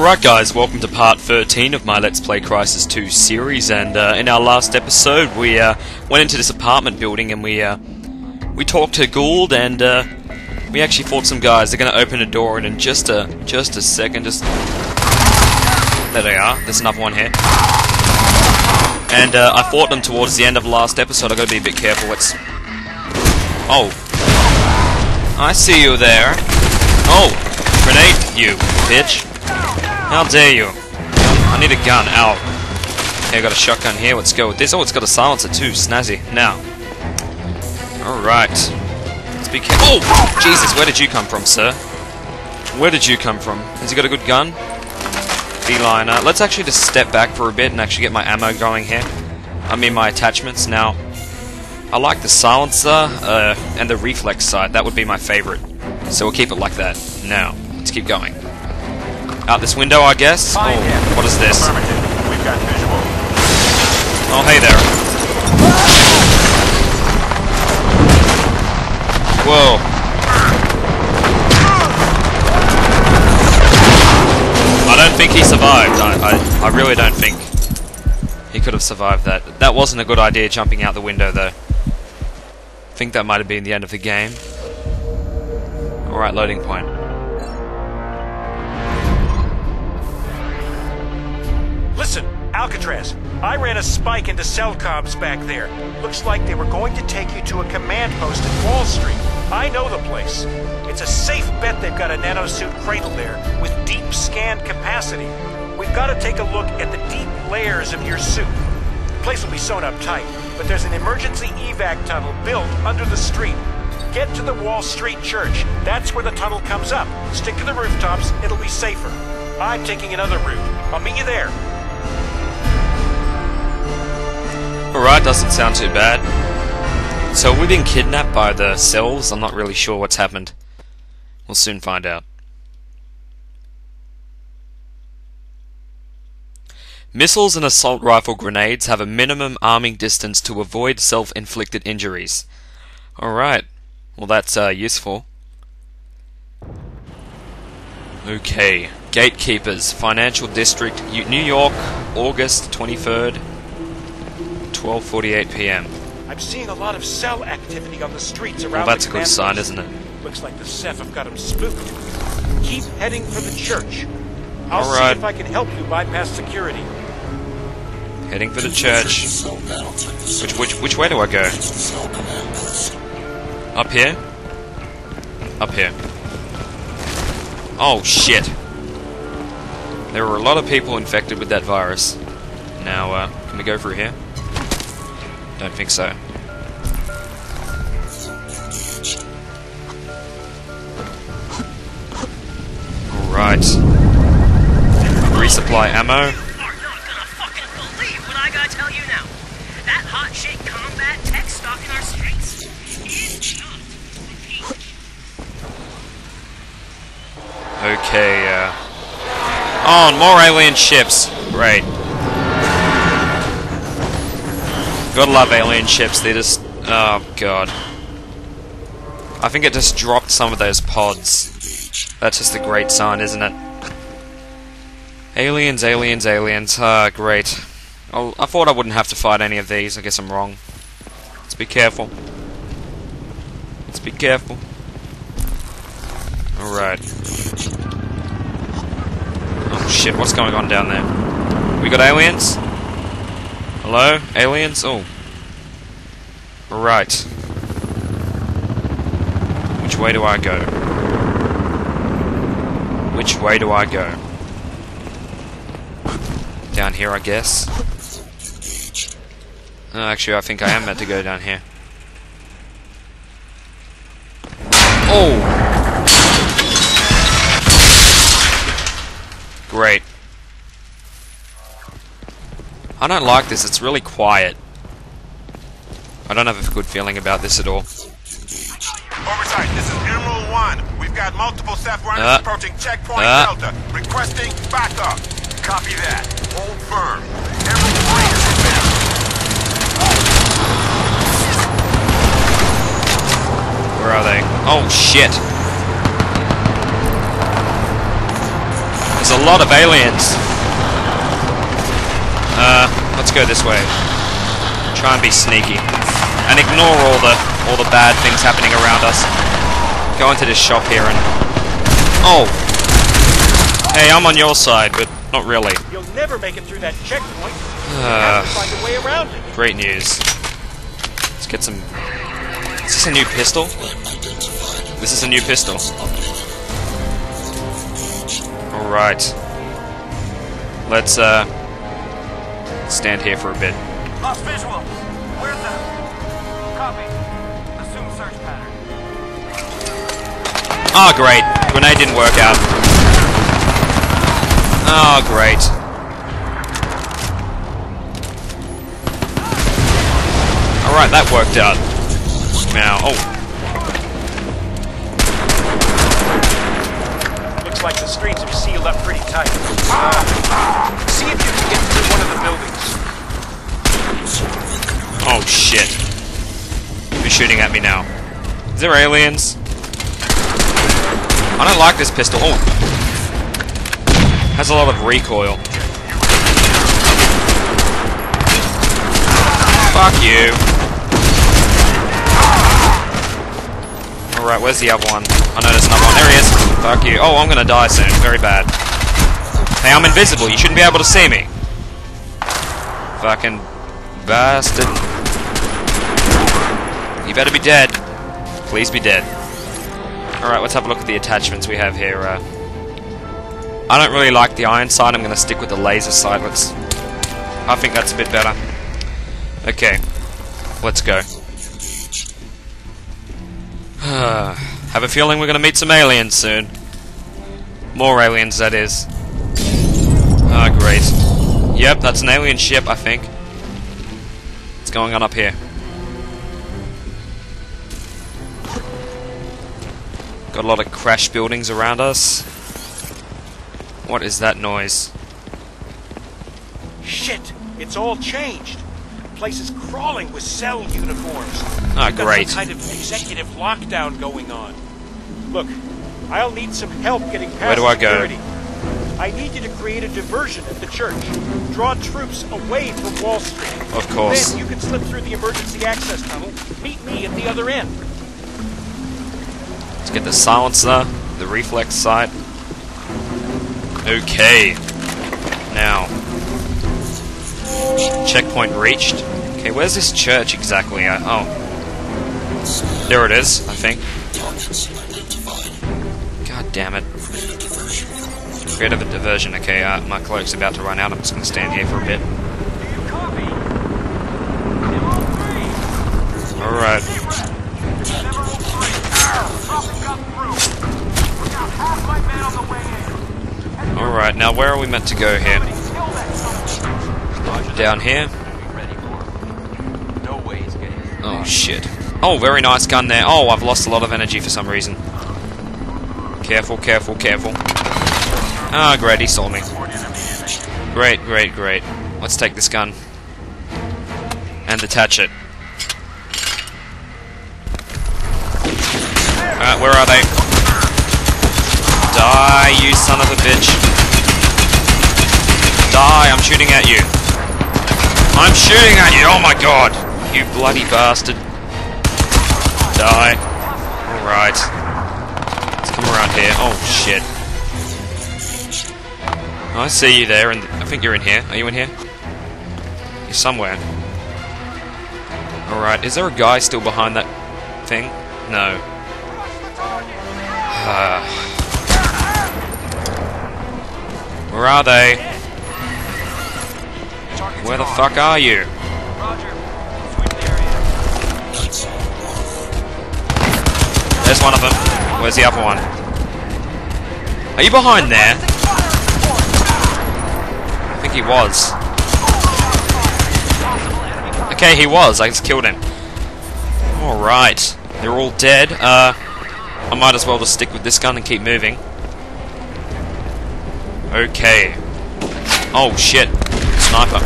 Alright guys, welcome to part 13 of my Let's Play Crisis 2 series, and in our last episode we went into this apartment building and we talked to Gould, and we actually fought some guys. They're going to open a door in just a second, there they are, there's another one here. And I fought them towards the end of the last episode. I've got to be a bit careful. Oh, I see you there. Oh, grenade, you bitch. How dare you? I need a gun. Ow. Okay, I got a shotgun here. Let's go with this. Oh, it's got a silencer too. Snazzy. Now. Alright. Let's be careful. Oh! Jesus, where did you come from, sir? Where did you come from? Has he got a good gun? Beeline. Let's actually just step back for a bit and actually get my ammo going here. I mean, my attachments. Now, I like the silencer and the reflex side. That would be my favorite. So we'll keep it like that. Now, let's keep going. Out this window, I guess. Oh, what is this? We've got visual. Oh, hey there. Whoa. I don't think he survived. I really don't think he could have survived that. That wasn't a good idea, jumping out the window, though. I think that might have been the end of the game. Alright, loading point. Listen, Alcatraz, I ran a spike into cell comms back there. Looks like they were going to take you to a command post at Wall Street. I know the place. It's a safe bet they've got a nanosuit cradle there with deep scan capacity. We've got to take a look at the deep layers of your suit. The place will be sewn up tight, but there's an emergency evac tunnel built under the street. Get to the Wall Street Church. That's where the tunnel comes up. Stick to the rooftops. It'll be safer. I'm taking another route. I'll meet you there. Alright, doesn't sound too bad. So we've been kidnapped by the cells. I'm not really sure what's happened. We'll soon find out. Missiles and assault rifle grenades have a minimum arming distance to avoid self-inflicted injuries. Alright. Well, that's useful. Okay. Gatekeepers. Financial District, New York, August 23rd. 12:48 p.m. I'm seeing a lot of cell activity on the streets around. Well, that's a good sign, isn't it? Looks like the Ceph have got them spooked. Keep heading for the church. All right. See if I can help you bypass security. Heading for the church. Which way do I go? Up here? Up here. Oh shit! There were a lot of people infected with that virus. Now, can we go through here? Don't think so. Alright. Resupply ammo. Are you not gonna fucking believe what I gotta tell you now? That hot shit combat tech stalking our streets is not repeat. Okay, oh, more alien ships. Great. Gotta love alien ships, they just... oh god. I think it just dropped some of those pods. That's just a great sign, isn't it? Aliens, aliens, aliens. Ah, great. I thought I wouldn't have to fight any of these. I guess I'm wrong. Let's be careful. Let's be careful. Alright. Oh shit, what's going on down there? We got aliens? Hello? Aliens? Oh. Right. Which way do I go? Which way do I go? Down here, I guess. No, actually, I think I am meant to go down here. Oh! Great. I don't like this, it's really quiet. I don't have a good feeling about this at all. Oversight, this is Emerald One. We've got multiple Ceph runners approaching checkpoint Delta. Requesting backup. Copy that. Hold firm. Emerald Three is advanced. Where are they? Oh shit. There's a a lot of aliens. Let's go this way. Try and be sneaky. And ignore all the bad things happening around us. Go into this shop here and... Oh! Hey, I'm on your side, but not really. You'll never make it through that checkpoint. You have to find a way around it. Great news. Let's get some... Is this a new pistol? This is a new pistol. Alright. Let's, stand here for a bit. Lost visual. Where's the... Copy. Assume search pattern. Oh, great. Grenade didn't work out. Oh, great. Alright, that worked out. Now, oh. Looks like the streets are sealed up pretty tight. See if you can get through one of the buildings. Oh, shit. Who's shooting at me now? Is there aliens? I don't like this pistol. Oh. Has a lot of recoil. Fuck you. Alright, where's the other one? I know there's another one. There he is. Fuck you. Oh, I'm gonna die soon. Very bad. Hey, I'm invisible. You shouldn't be able to see me. Fucking bastard. You better be dead. Please be dead. Alright, let's have a look at the attachments we have here. I don't really like the iron sight, I'm going to stick with the laser sight. I think that's a bit better. Okay, let's go. Have a feeling we're going to meet some aliens soon. More aliens, that is. Ah, great. Yep, that's an alien ship, I think. What's going on up here? Got a lot of crash buildings around us. What is that noise? Shit! It's all changed. The place is crawling with cell uniforms. Ah, great. Some kind of executive lockdown going on. Look, I'll need some help getting past security. Where do I go? I need you to create a diversion at the church. Draw troops away from Wall Street. Of course. Then you can slip through the emergency access tunnel. Meet me at the other end. Let's get the silencer, the reflex sight. Okay. Now. Checkpoint reached. Okay, where's this church exactly? Oh. There it is, I think. God damn it. Create a diversion. Okay, my cloak's about to run out. I'm just going to stand here for a bit. Alright. Alright, now where are we meant to go here? Down here? Oh shit. Oh, very nice gun there. Oh, I've lost a lot of energy for some reason. Careful, careful, careful. Ah, great, he saw me. Great, great, great. Let's take this gun. And detach it. Alright, where are they? Die, you son of a bitch. Die, I'm shooting at you. I'm shooting at you, oh my god. You bloody bastard. Die. Alright. Let's come around here. Oh, shit. I see you there, and I think you're in here. Are you in here? You're somewhere. Alright, is there a guy still behind that thing? No. Where are they? Where the fuck are you? There's one of them. Where's the other one? Are you behind there? I think he was. Okay, he was. I just killed him. Alright. They're all dead. I might as well just stick with this gun and keep moving. Okay. Oh shit. Sniper.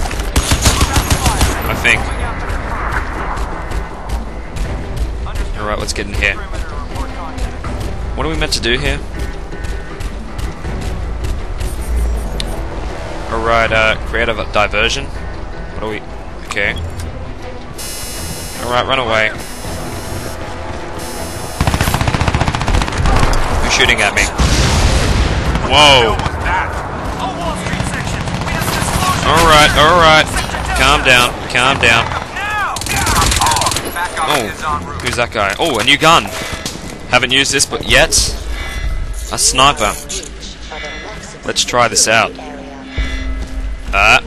I think. Alright, let's get in here. What are we meant to do here? Alright, create a diversion. What are we... Okay. Alright, run away. Who's shooting at me? Whoa! Alright, alright. Calm down, calm down. Oh, who's that guy? Oh, a new gun! Haven't used this but yet. A sniper. Let's try this out. Are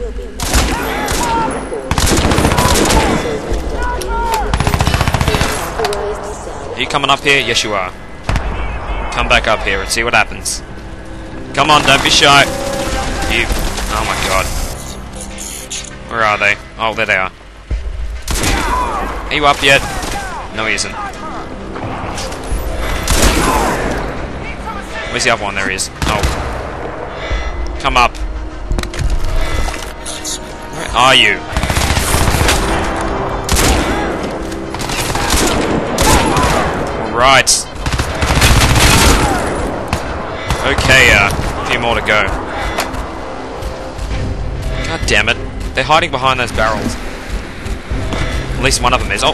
you coming up here? Yes, you are. Come back up here and see what happens. Come on, don't be shy. You. Oh my god. Where are they? Oh, there they are. Are you up yet? No, he isn't. Where's the other one? There he is. Oh. Come up. Where are you? Alright. Okay, a few more to go. God damn it. They're hiding behind those barrels. At least one of them is. Oh.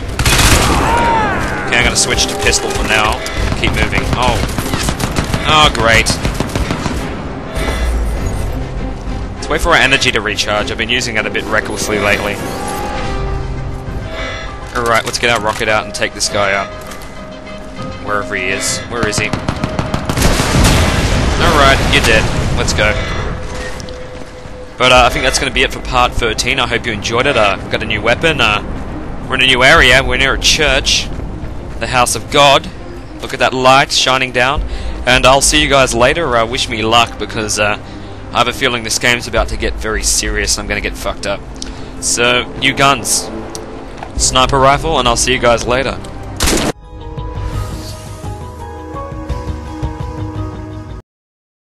Okay, I'm gonna switch to pistol for now. Keep moving. Oh. Oh, great. Let's wait for our energy to recharge. I've been using it a bit recklessly lately. Alright, let's get our rocket out and take this guy out. Wherever he is. Where is he? Alright, you're dead. Let's go. But I think that's going to be it for part 13. I hope you enjoyed it. I've got a new weapon. We're in a new area. We're near a church. The house of God. Look at that light shining down. And I'll see you guys later. Wish me luck, because I have a feeling this game's about to get very serious and I'm going to get fucked up. So, new guns. Sniper rifle, and I'll see you guys later.